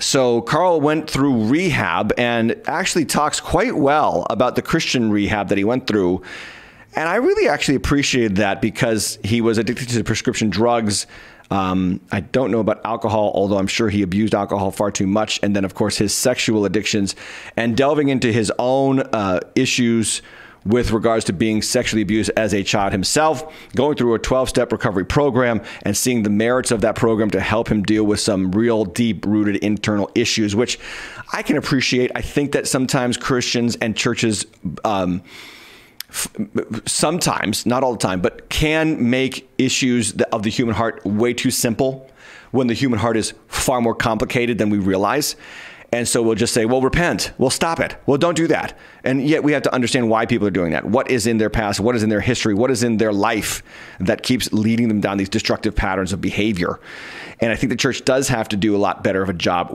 So Carl went through rehab and actually talks quite well about the Christian rehab that he went through. And I really actually appreciated that because he was addicted to prescription drugs. I don't know about alcohol, although I'm sure he abused alcohol far too much. And then, of course, his sexual addictions and delving into his own issues with regards to being sexually abused as a child himself, going through a 12-step recovery program and seeing the merits of that program to help him deal with some real deep-rooted internal issues, which I can appreciate. I think that sometimes Christians and churches sometimes, not all the time, but can make issues of the human heart way too simple when the human heart is far more complicated than we realize. And so we'll just say, well, repent. Well, stop it. Well, don't do that. And yet we have to understand why people are doing that. What is in their past? What is in their history? What is in their life that keeps leading them down these destructive patterns of behavior? And I think the church does have to do a lot better of a job